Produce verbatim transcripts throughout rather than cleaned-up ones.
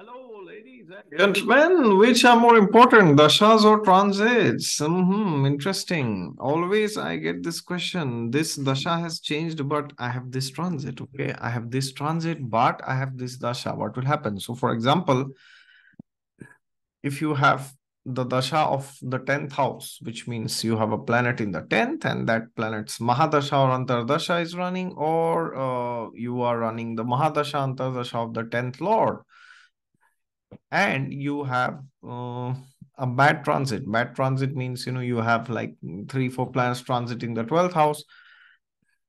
Hello, ladies and gentlemen. Which are more important, dashas or transits? Mm-hmm, interesting. Always I get this question. This dasha has changed, but I have this transit. Okay, I have this transit, but I have this dasha. What will happen? So, for example, if you have the dasha of the tenth house, which means you have a planet in the tenth, and that planet's Mahadasha or Antardasha is running, or uh, you are running the Mahadasha, Antardasha of the tenth Lord. And you have uh, a bad transit. Bad transit means, you know, you have like three, four planets transit in the twelfth house.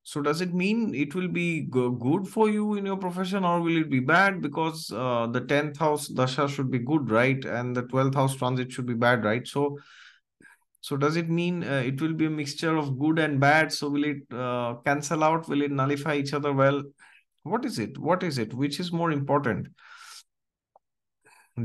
So does it mean it will be go good for you in your profession, or will it be bad? Because uh, the tenth house dasha should be good, right? And the twelfth house transit should be bad, right? So, so does it mean uh, it will be a mixture of good and bad? So will it uh, cancel out? Will it nullify each other? Well, what is it? What is it? Which is more important?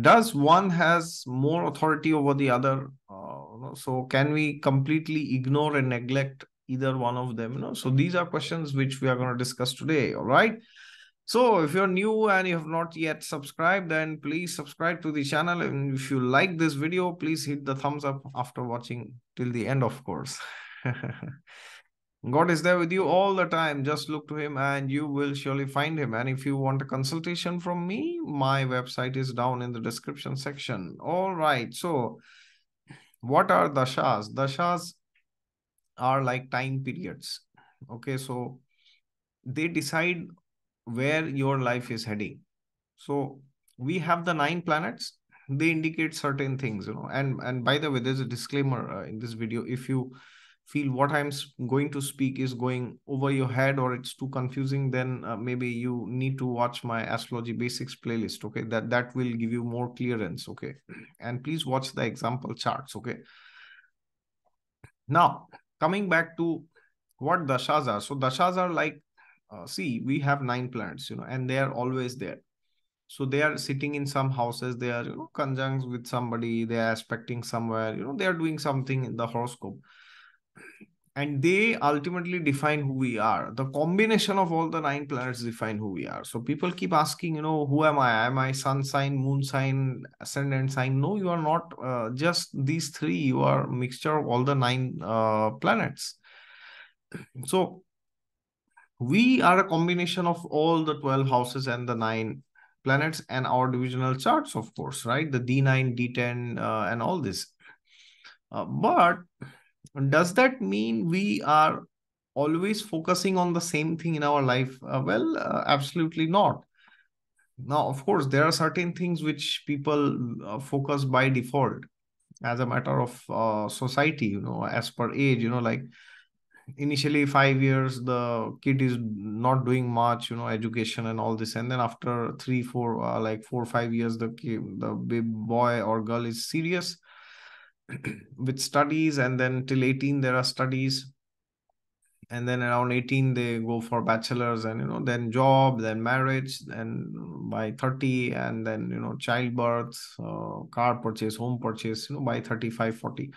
Does one has more authority over the other? Uh, so can we completely ignore and neglect either one of them? You know? So these are questions which we are going to discuss today. All right. So if you're new and you have not yet subscribed, then please subscribe to the channel. And if you like this video, please hit the thumbs up after watching till the end, of course. God is there with you all the time. Just look to him and you will surely find him. And if you want a consultation from me, my website is down in the description section. All right. So what are dashas? Dashas are like time periods. Okay. So they decide where your life is heading. So we have the nine planets. They indicate certain things, you know, and, and by the way, there's a disclaimer uh, in this video. If you feel what I'm going to speak is going over your head or it's too confusing, then uh, maybe you need to watch my astrology basics playlist. Okay. That, that will give you more clearance. Okay. And please watch the example charts. Okay. Now coming back to what dashas are. So dashas are like, uh, see, we have nine planets, you know, and they are always there. So they are sitting in some houses. They are, you know, conjunct with somebody, they are aspecting somewhere, you know, they are doing something in the horoscope. And they ultimately define who we are. The combination of all the nine planets define who we are. So people keep asking, you know, who am I? Am I sun sign, moon sign, ascendant sign? No, you are not uh, just these three. You are a mixture of all the nine uh, planets. So we are a combination of all the twelve houses and the nine planets and our divisional charts, of course, right? The D nine, D ten uh, and all this. Uh, but... does that mean we are always focusing on the same thing in our life? Uh, well, uh, absolutely not. Now, of course, there are certain things which people uh, focus by default as a matter of uh, society, you know, as per age, you know, like initially five years, the kid is not doing much, you know, education and all this. And then after three, four, uh, like four, five years, the kid, the big boy or girl is serious with studies, and then till eighteen there are studies, and then around eighteen they go for bachelor's, and you know, then job, then marriage, and by thirty, and then you know, childbirth, uh, car purchase, home purchase, you know, by thirty-five, forty.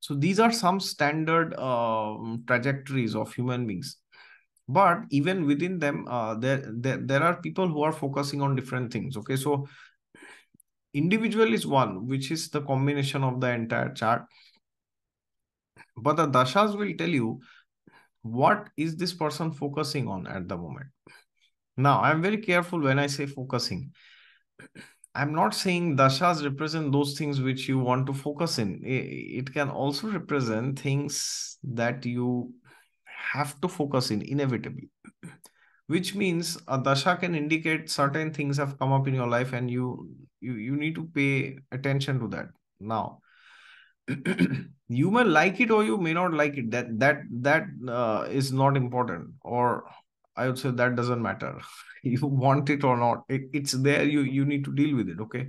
So these are some standard uh, trajectories of human beings, but even within them uh, there, there there are people who are focusing on different things. Okay, so individual is one, which is the combination of the entire chart. But the dashas will tell you what is this person focusing on at the moment. Now, I'm very careful when I say focusing. I'm not saying dashas represent those things which you want to focus in. It can also represent things that you have to focus in inevitably. Which means a dasha can indicate certain things have come up in your life and you you, you need to pay attention to that. Now, you may like it or you may not like it. That that that uh, is not important, or I would say that doesn't matter. You want it or not. It, it's there. You, you need to deal with it. Okay.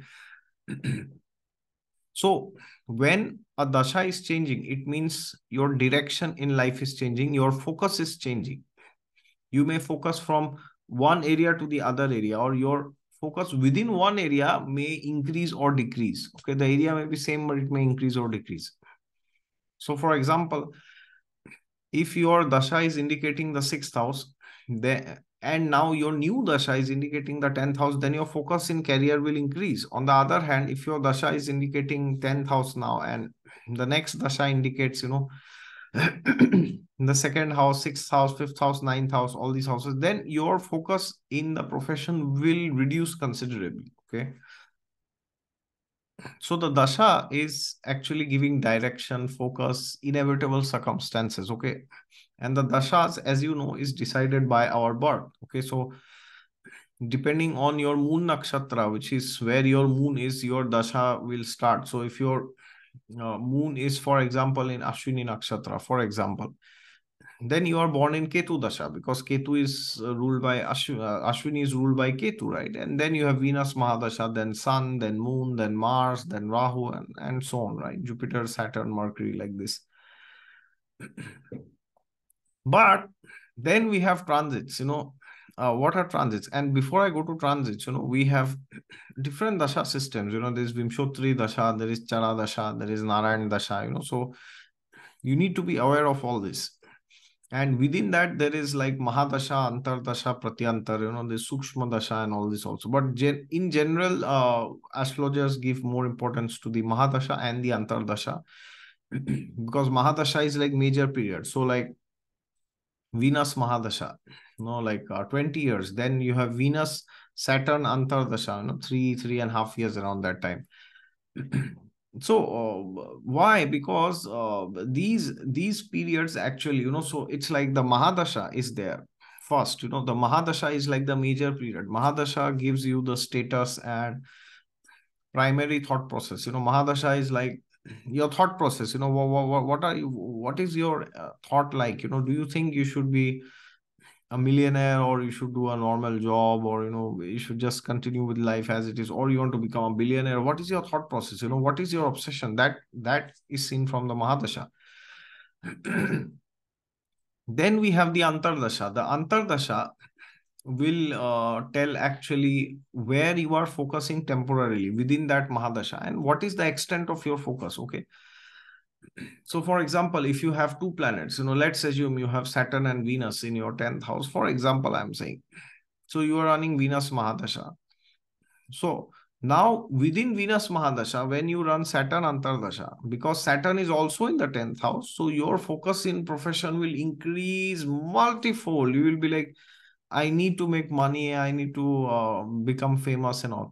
So when a dasha is changing, it means your direction in life is changing. Your focus is changing. You may focus from one area to the other area, or your focus within one area may increase or decrease. Okay, the area may be same, but it may increase or decrease. So for example, if your dasha is indicating the sixth house, then and now your new dasha is indicating the tenth house, then your focus in career will increase. On the other hand, if your dasha is indicating tenth house now and the next dasha indicates, you know, the second house, sixth house, fifth house, ninth house, all these houses, then your focus in the profession will reduce considerably. Okay. So the dasha is actually giving direction, focus, inevitable circumstances, okay? And the dashas, as you know, is decided by our birth, okay? So depending on your moon nakshatra, which is where your moon is, your dasha will start. So if your uh, moon is, for example, in Ashwini nakshatra, for example, then you are born in Ketu dasha, because Ketu is ruled by Ashw uh, Ashwini is ruled by Ketu, right? And then you have Venus Mahadasha, then Sun, then Moon, then Mars, then Rahu, and, and so on, right? Jupiter, Saturn, Mercury, like this. But then we have transits, you know. Uh, what are transits? And before I go to transits, you know, we have different dasha systems. You know, there is Vimshottari dasha, there is Chara dasha, there is Narayan dasha, you know. So you need to be aware of all this. And within that, there is like Mahadasha, Antardasha, Pratyantar, you know, the Sukshma dasha and all this also. But gen in general, uh, astrologers give more importance to the Mahadasha and the Antardasha because Mahadasha is like major period. So like Venus Mahadasha, you know, like uh, twenty years. Then you have Venus, Saturn, Antardasha, you know, three, three and a half years around that time. So uh, why? Because uh, these these periods actually, you know, so it's like the Mahadasha is there first, you know, the Mahadasha is like the major period. Mahadasha gives you the status and primary thought process. You know, Mahadasha is like your thought process. You know, what, what, what are you, what is your uh, thought like? You know, do you think you should be a millionaire, or you should do a normal job, or you know, you should just continue with life as it is, or you want to become a billionaire? What is your thought process? You know, what is your obsession? That that is seen from the Mahadasha. Then we have the Antardasha. The Antardasha will uh, tell actually where you are focusing temporarily within that Mahadasha and what is the extent of your focus. Okay. So, for example, if you have two planets, you know, let's assume you have Saturn and Venus in your tenth house, for example, I'm saying. So, you are running Venus Mahadasha. So, now within Venus Mahadasha, when you run Saturn Antardasha, because Saturn is also in the tenth house, so your focus in profession will increase multifold. You will be like, I need to make money, I need to uh, become famous and all.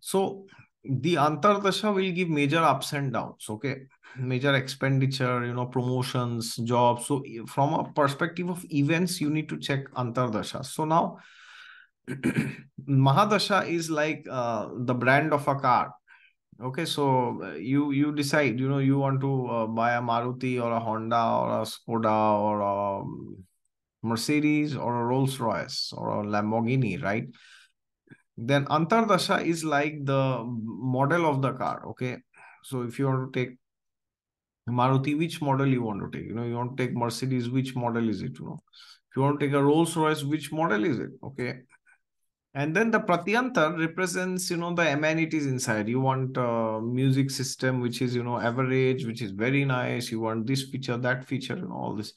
So, the Antardasha will give major ups and downs, okay? Major expenditure, you know, promotions, jobs. So from a perspective of events, you need to check Antardasha. So now, Mahadasha is like uh, the brand of a car, okay? So you, you decide, you know, you want to uh, buy a Maruti or a Honda or a Skoda or a Mercedes or a Rolls-Royce or a Lamborghini, right? Then Antardasha is like the model of the car, okay? So if you want to take Maruti, which model you want to take? You know, you want to take Mercedes, which model is it? You know, if you want to take a Rolls-Royce, which model is it? Okay. And then the Pratyantar represents, you know, the amenities inside. You want a music system, which is, you know, average, which is very nice. You want this feature, that feature, and all this.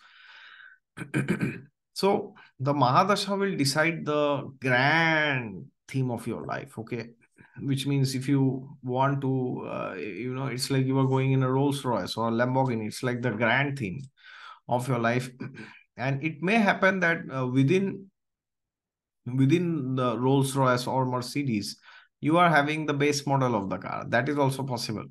So the Mahadasha will decide the grand theme of your life, okay? Which means if you want to, uh, you know, it's like you are going in a Rolls-Royce or a Lamborghini, it's like the grand theme of your life. And it may happen that uh, within, within the Rolls-Royce or Mercedes, you are having the base model of the car. That is also possible.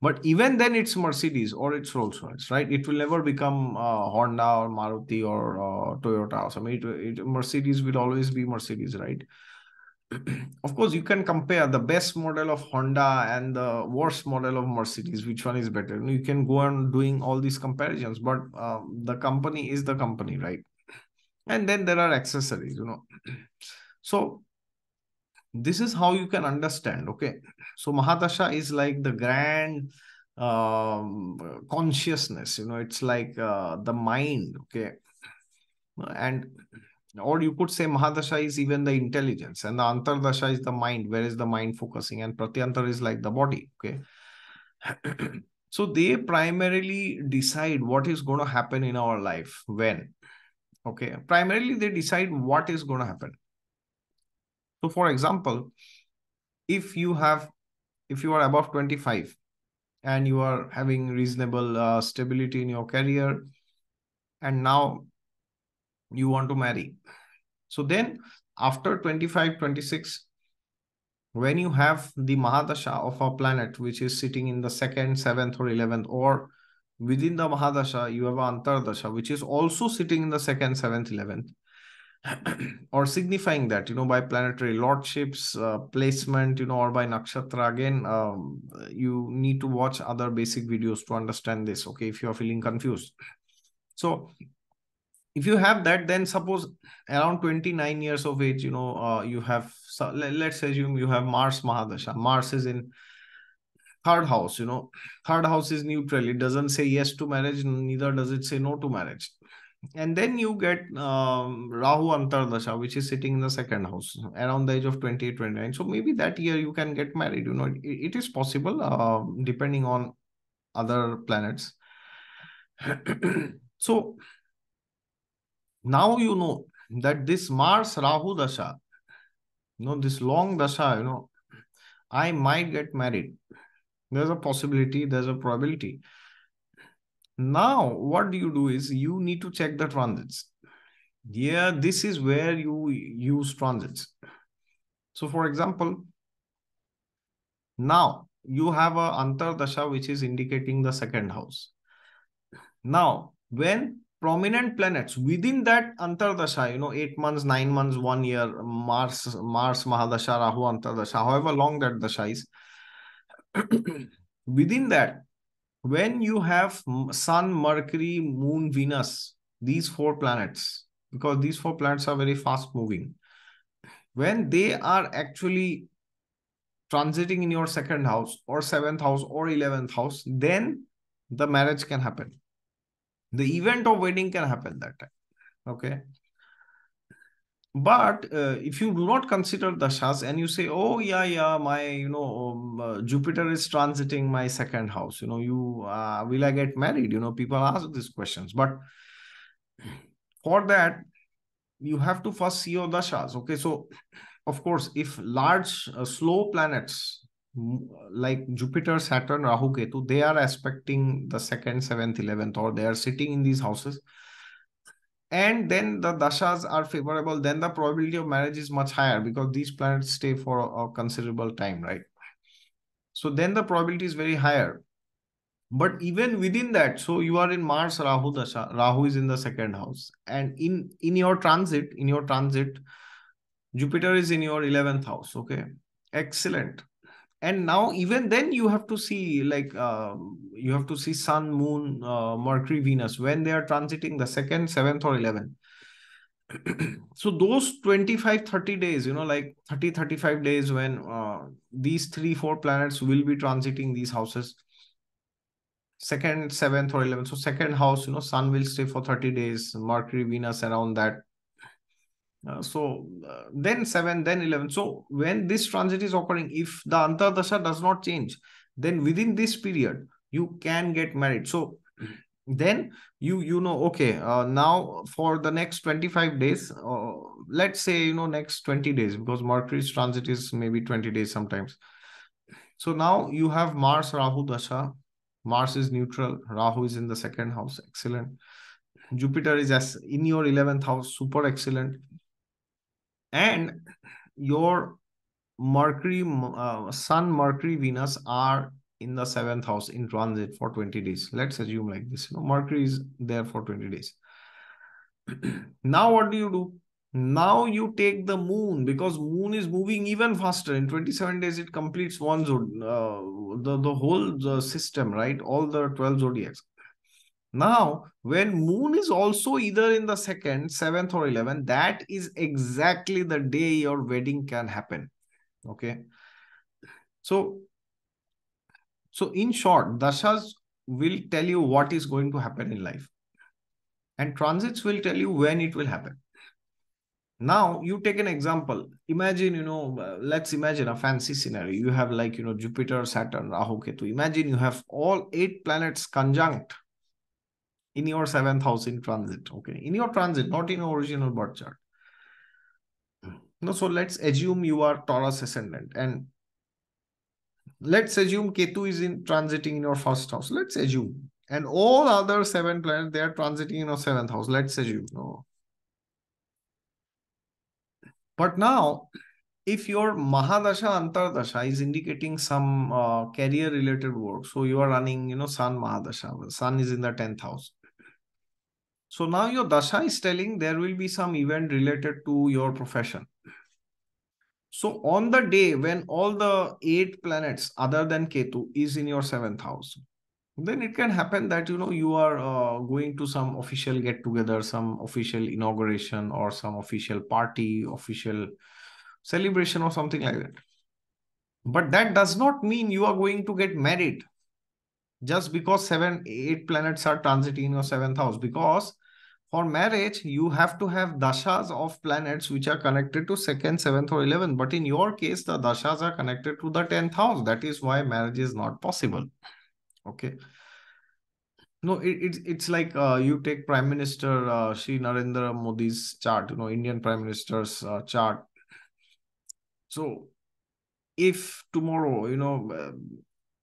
But even then it's Mercedes or it's Rolls-Royce, right? It will never become uh, Honda or Maruti or uh, Toyota or something. It, it, Mercedes will always be Mercedes, right? Of course, you can compare the best model of Honda and the worst model of Mercedes, which one is better. You can go on doing all these comparisons, but uh, the company is the company, right? And then there are accessories, you know. So this is how you can understand, okay? So Mahadasha is like the grand um, consciousness, you know, it's like uh, the mind, okay? And or you could say Mahadasha is even the intelligence and the Antardasha is the mind, where is the mind focusing, and Pratyantar is like the body, okay? So they primarily decide what is going to happen in our life, when, Okay, primarily they decide what is going to happen. So for example, if you have, if you are above twenty-five and you are having reasonable uh, stability in your career, and now you want to marry. So then after twenty-five, twenty-six, when you have the Mahadasha of a planet, which is sitting in the second, seventh or eleventh, or within the Mahadasha, you have Antardasha, which is also sitting in the second, seventh, eleventh, or signifying that, you know, by planetary lordships, uh, placement, you know, or by nakshatra. Again, um, you need to watch other basic videos to understand this, okay, if you are feeling confused. So if you have that, then suppose around twenty-nine years of age, you know, uh, you have, so let's assume you have Mars Mahadasha. Mars is in third house, you know, third house is neutral. It doesn't say yes to marriage, neither does it say no to marriage. And then you get um, Rahu Antardasha, which is sitting in the second house around the age of twenty-eight, twenty-nine. So maybe that year you can get married, you know, it, it is possible uh, depending on other planets. So now you know that this Mars Rahu Dasha, you know, this long Dasha, you know, I might get married. There's a possibility, there's a probability. Now, what do you do is you need to check the transits. Yeah, this is where you use transits. So for example, now you have a Antardasha, which is indicating the second house. Now, when prominent planets within that Antardasha, you know, eight months, nine months, one year, Mars, Mars Mahadasha, Rahu Antardasha, however long that Dasha is, within that, when you have Sun, Mercury, Moon, Venus, these four planets, because these four planets are very fast moving, when they are actually transiting in your second house or seventh house or eleventh house, then the marriage can happen. The event of wedding can happen that time. Okay. But uh, if you do not consider dashas and you say, oh yeah, yeah, my, you know, um, uh, Jupiter is transiting my second house, you know, you, uh, will I get married? You know, people ask these questions, but for that, you have to first see your dashas. Okay. So of course, if large, uh, slow planets like Jupiter, Saturn, Rahu, Ketu, they are aspecting the second, seventh, eleventh, or they are sitting in these houses, and then the dashas are favorable, then the probability of marriage is much higher because these planets stay for a, a considerable time, right? So then the probability is very higher. But even within that, so you are in Mars Rahu Dasha, Rahu is in the second house, and in, in your transit, in your transit, Jupiter is in your eleventh house, okay? Excellent. And now even then you have to see, like, uh, you have to see Sun, Moon, uh, Mercury, Venus, when they are transiting the second, seventh or eleventh. So those twenty-five, thirty days, you know, like thirty, thirty-five days when uh, these three, four planets will be transiting these houses, second, seventh or eleventh. So second house, you know, Sun will stay for thirty days, Mercury, Venus around that. Uh, so uh, then seven, then eleven. So when this transit is occurring, if the Antardasha does not change, then within this period, you can get married. So then you, you know, okay, uh, now for the next twenty-five days, uh, let's say, you know, next twenty days, because Mercury's transit is maybe twenty days sometimes. So now you have Mars Rahu Dasha. Mars is neutral. Rahu is in the second house. Excellent. Jupiter is as in your eleventh house. Super excellent. And your Mercury, uh, Sun, Mercury, Venus are in the seventh house in transit for twenty days. Let's assume like this. You know, Mercury is there for twenty days. Now what do you do? Now you take the moon, because moon is moving even faster. In twenty-seven days, it completes one zod, uh, the, the whole the system, right? All the twelve zodiacs. Now, when moon is also either in the second, seventh or eleventh, that is exactly the day your wedding can happen. Okay. So, so in short, dashas will tell you what is going to happen in life, and transits will tell you when it will happen. Now you take an example. Imagine, you know, let's imagine a fancy scenario. You have, like, you know, Jupiter, Saturn, Rahu, Ketu. Imagine you have all eight planets conjunct in your seventh house in transit. Okay, in your transit, not in your original birth chart. No, so let's assume you are Taurus ascendant, and let's assume Ketu is in transiting in your first house. Let's assume, and all other seven planets, they are transiting in your seventh house. Let's assume. No. But now, if your Mahadasha, Antardasha is indicating some uh, career related work, so you are running, you know, Sun Mahadasha, Sun is in the tenth house. So now your Dasha is telling there will be some event related to your profession. So on the day when all the eight planets other than Ketu is in your seventh house, then it can happen that, you know, you are uh, going to some official get together, some official inauguration or some official party, official celebration or something like that. But that does not mean you are going to get married just because seven, eight planets are transiting in your seventh house. Because for marriage, you have to have dashas of planets which are connected to second, seventh or eleventh. But in your case, the dashas are connected to the tenth house. That is why marriage is not possible. Okay. No, it, it, it's like uh, you take Prime Minister uh, Shri Narendra Modi's chart, you know, Indian Prime Minister's uh, chart. So if tomorrow, you know, uh,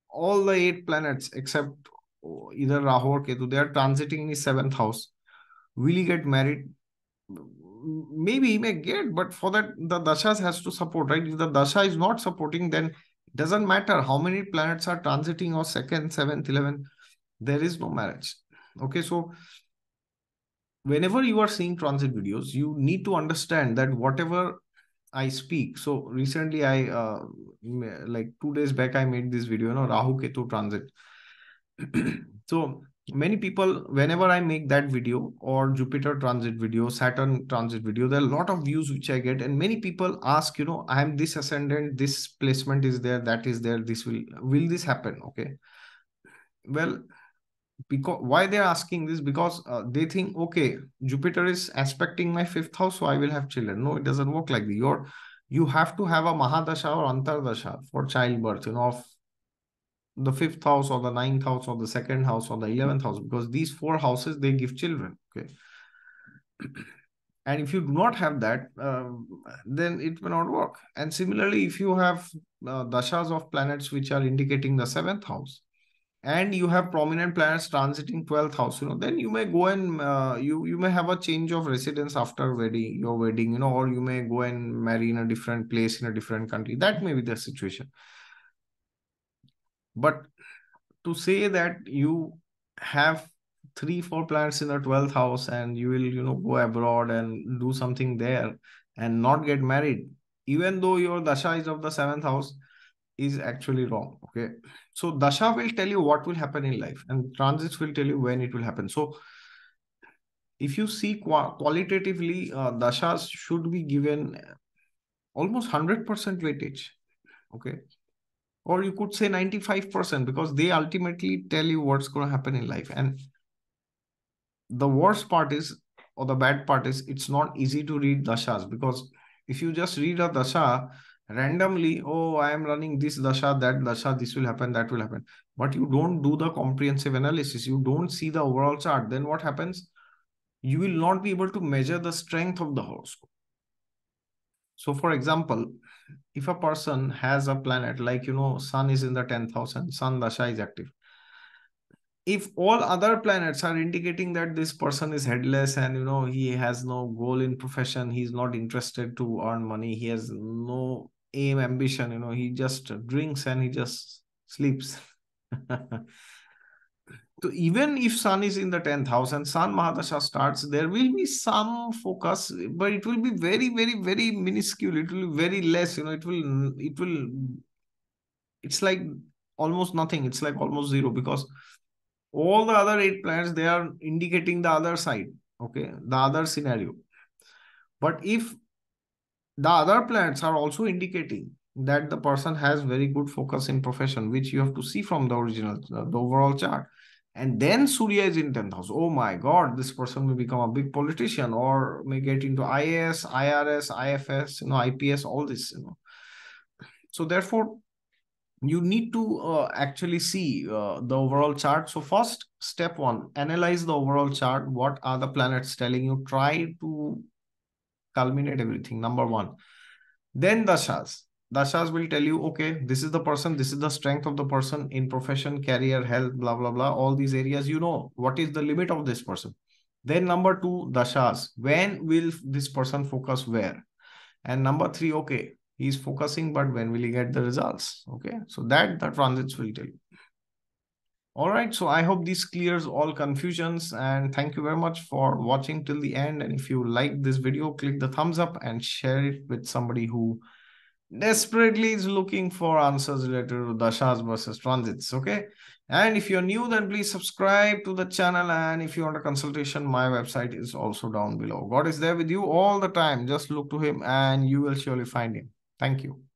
all the eight planets except either Rahu or Ketu, they are transiting in his seventh house, will he get married? Maybe he may get, but for that, the dashas has to support, right? If the dasha is not supporting, then doesn't matter how many planets are transiting or second, seventh, eleventh, there is no marriage. Okay, so whenever you are seeing transit videos, you need to understand that whatever I speak. So recently, I uh, like two days back, I made this video, you know, Rahu Ketu transit. So many people, whenever I make that video or Jupiter transit video, Saturn transit video, there are a lot of views which I get, and many people ask, you know, I am this ascendant, this placement is there, that is there, this will, will this happen? Okay. Well, because why they're asking this? Because uh, they think, okay, Jupiter is aspecting my fifth house, so I will have children. No, it doesn't work like that. You're, you have to have a Mahadasha or Antardasha for childbirth, you know, of the fifth house or the ninth house or the second house or the eleventh house, because these four houses, they give children. Okay. And if you do not have that, uh, then it may not work. And similarly, if you have uh, dashas of planets which are indicating the seventh house, and you have prominent planets transiting twelfth house, you know, then you may go and uh, you you may have a change of residence after wedding, your wedding, you know, or you may go and marry in a different place, in a different country. That may be the situation. But to say that you have three, four planets in the twelfth house and you will, you know, go abroad and do something there and not get married, even though your dasha is of the seventh house, is actually wrong. Okay, so dasha will tell you what will happen in life, and transits will tell you when it will happen. So if you see qualitatively, uh, dashas should be given almost one hundred percent weightage. Okay, or you could say ninety-five percent, because they ultimately tell you what's going to happen in life. And the worst part is, or the bad part is, it's not easy to read dashas, because if you just read a dasha randomly, oh, I am running this dasha, that dasha, this will happen, that will happen. But you don't do the comprehensive analysis. You don't see the overall chart. Then what happens? You will not be able to measure the strength of the horoscope. So for example, if a person has a planet like, you know, Sun is in the tenth house and Sun dasha is active. If all other planets are indicating that this person is headless and, you know, he has no goal in profession, he's not interested to earn money, he has no aim, ambition, you know, he just drinks and he just sleeps. So even if Sun is in the tenth house and Sun Mahadasha starts, there will be some focus, but it will be very, very, very minuscule. It will be very less, you know, it will, it will, it's like almost nothing. It's like almost zero, because all the other eight planets, they are indicating the other side. Okay, the other scenario. But if the other planets are also indicating that the person has very good focus in profession, which you have to see from the original, the overall chart. And then Surya is in tenth house. Oh my God, this person will become a big politician or may get into I A S, I R S, I F S, you know, I P S, all this, you know. So therefore, you need to uh, actually see uh, the overall chart. So first, step one, analyze the overall chart. What are the planets telling you? Try to culminate everything, number one. Then dashas. Dashas will tell you, okay, this is the person, this is the strength of the person in profession, career, health, blah, blah, blah, all these areas. You know, what is the limit of this person? Then number two, dashas. When will this person focus where? And number three, okay, he's focusing, but when will he get the results? Okay, so that the transits will tell you. All right, so I hope this clears all confusions, and thank you very much for watching till the end. And if you like this video, click the thumbs up and share it with somebody who desperately is looking for answers related to dashas versus transits. Okay, and if you're new, then please subscribe to the channel, and if you want a consultation, my website is also down below. God is there with you all the time. Just look to him and you will surely find him. Thank you.